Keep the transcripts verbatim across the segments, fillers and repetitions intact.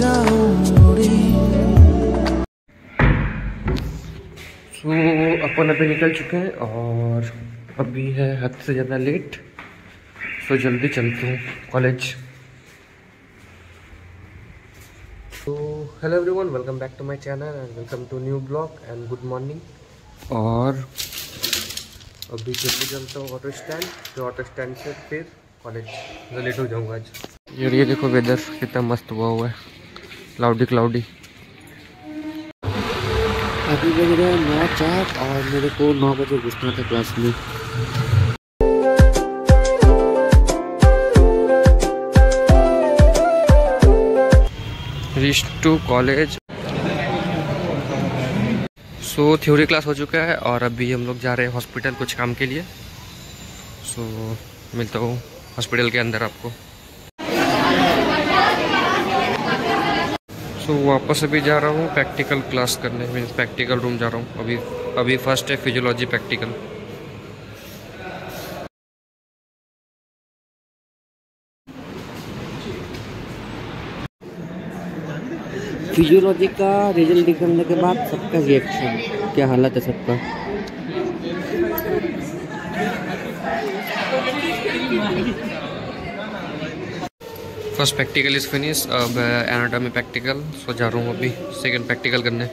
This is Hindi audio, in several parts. सो अपन अभी निकल चुके हैं और अभी है हद से ज़्यादा लेट। सो so, जल्दी चलते हैं कॉलेज। तो hello everyone, welcome back to my channel and welcome to new blog and good morning. और अभी जल्दी चलता हूँ ऑटो स्टैंड, तो ऑटो स्टैंड से फिर कॉलेज। तो लेट हो जाऊँगा आज। यार ये देखो वेदर कितना मस्त हुआ हुआ है, क्लाउडी क्लाउडी। अभी बज रहा है नौ चार और मेरे को नौ बजे घुसना था क्लास में। Reach to college. So theory class हो चुका है और अभी हम लोग जा रहे हैं हॉस्पिटल कुछ काम के लिए। सो so, मिलता हूँ हॉस्पिटल के अंदर आपको। सो so, वापस अभी जा रहा हूँ प्रैक्टिकल क्लास करने, मीन्स प्रैक्टिकल रूम जा रहा हूँ। अभी अभी फर्स्ट है फिजियोलॉजी प्रैक्टिकल। फिजियोलॉजी का रिजल्ट निकलने के बाद सबका रिएक्शन, क्या हालत है सबका। फर्स्ट प्रैक्टिकल इज फिनिश, अब एनाटॉमी प्रैक्टिकल। सो जा रहा हूँ अभी सेकंड प्रैक्टिकल करने।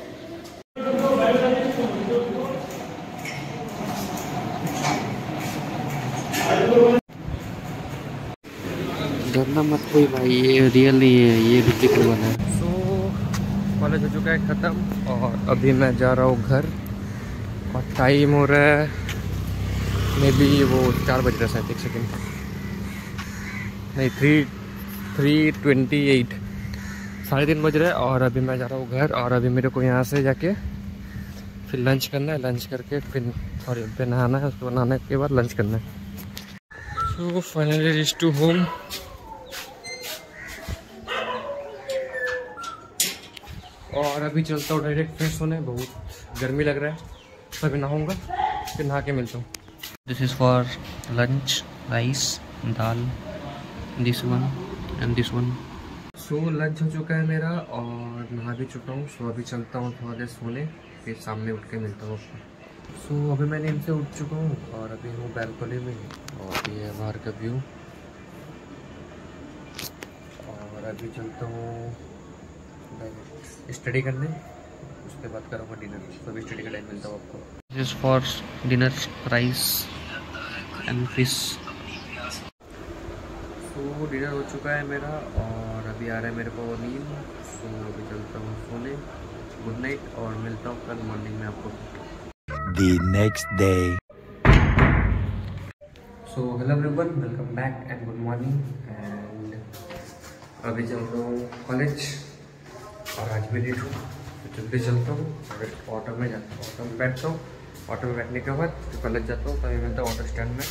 डरना मत कोई भाई, ये रियल नहीं है, ये डिजिटल वाला है। कॉलेज हो चुका है ख़त्म और अभी मैं जा रहा हूँ घर। और टाइम हो रहा है मे बी वो चार बज रहा है, एक सेकेंड नहीं, थ्री थ्री ट्वेंटी एट साढ़े तीन बज रहा है। और अभी मैं जा रहा हूँ घर और अभी मेरे को यहाँ से जाके फिर लंच करना है। लंच करके फिर सॉरी फिर नहाना है, उसको नहाने के बाद लंच करना है। So finally reach to home. और अभी चलता हूँ डायरेक्ट फ्रेश होने, बहुत गर्मी लग रहा है। तो अभी नहाऊंगा फिर नहा के मिलता हूँ। This is for lunch, rice dal, this one and this one. So lunch हो चुका है मेरा और नहा भी चुका हूँ। सो अभी चलता हूँ थोड़ा देर सोने, फिर सामने उठ के मिलता हूँ आपको। सो अभी मैं नींद से उठ चुका हूँ और अभी हूँ बैलकनी में और ये बाहर का व्यू। और अभी चलता हूँ स्टडी करने, उसके बाद करूँगा डिनर। तो अभी स्टडी का टाइम मिलता है आपको। This for dinner, rice and fish. So dinner हो चुका है मेरा और अभी आ रहा है मेरे को नींद। सो अभी चलता हूँ सोने, गुड नाइट और मिलता हूँ कल मॉर्निंग में आपको। The next day. So hello everyone, welcome back and good morning. And अभी चल रहा हूँ कॉलेज और आज भी लेट हूँ, तो जल्दी चलता हूँ और ऑटो में जाता हूँ। ऑटो में बैठता हूँ, ऑटो में बैठने के बाद फिर कॉलेज जाता हूँ। तभी मिलता हूँ ऑटो स्टैंड में।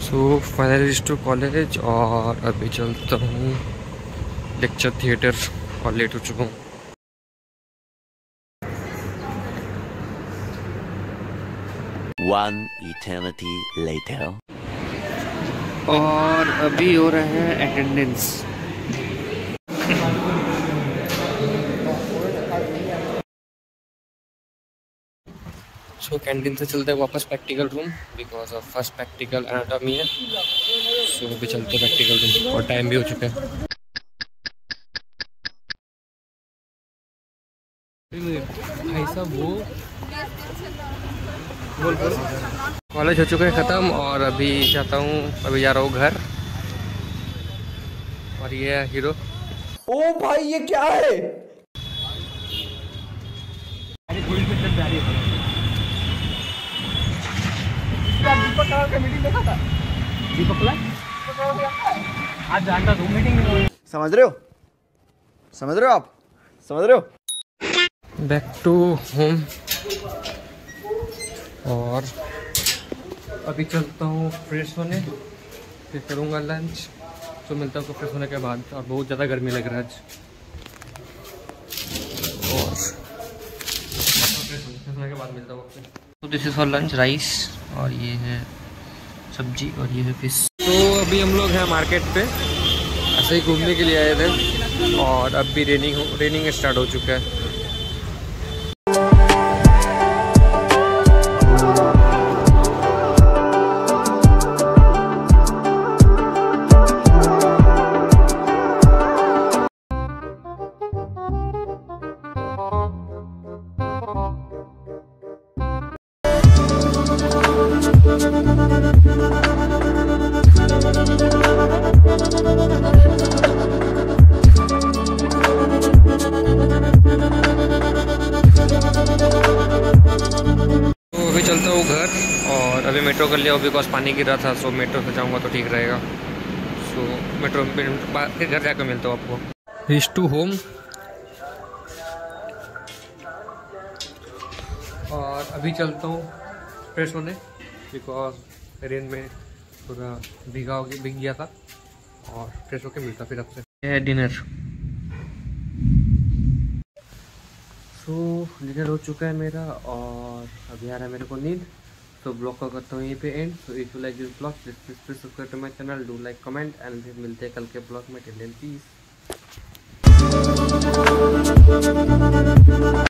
सो फाइनली टू कॉलेज और अभी चलता हूँ लेक्चर थिएटर और लेट हो चुका हूँ। One eternity later. और अभी हो रहा है अटेंडेंस। सो कैंटीन से चलते हैं वापस practical room, because of first practical anatomy है। सो so, भी चलते हैं प्रैक्टिकल रूम और टाइम भी हो चुका है। भाई साहब वो कॉलेज हो चुका है ख़त्म और अभी जाता हूँ, अभी जा रहा हूँ घर। और ये है हीरो। ओ भाई ये क्या है। समझ रहे हो समझ रहे हो आप समझ रहे हो। बैक टू होम और अभी चलता हूँ फ्रेश होने, फिर करूँगा लंच। तो मिलता हूँ फ्रेश होने के बाद। और बहुत ज़्यादा गर्मी लग रहा है आज। This is for lunch rice और ये है सब्जी और ये है फिश। तो अभी हम लोग हैं मार्केट पे, ऐसे ही घूमने के लिए आए थे और अब भी रेनिंग रेनिंग स्टार्ट हो चुका है। चलता हूँ घर और अभी मेट्रो कर लिया हूँ बिकॉज पानी गिरा था, सो मेट्रो से जाऊँगा तो ठीक रहेगा। सो मेट्रो फिर घर जाकर मिलता हूँ आपको। रिच टू होम और अभी चलता हूँ फ्रेश होने बिकॉज रेन में थोड़ा भीगा हो गया भीग गया था और फ्रेश होके मिलता फिर आपसे। ये है डिनर। तो डिनर हो चुका है मेरा और अभी आ रहा है मेरे को नींद, तो ब्लॉग का करता हूँ यहीं पे end. So if you like this blog please please please subscribe to my channel, do like comment and फिर मिलते हैं कल के ब्लॉग में। Till then piece.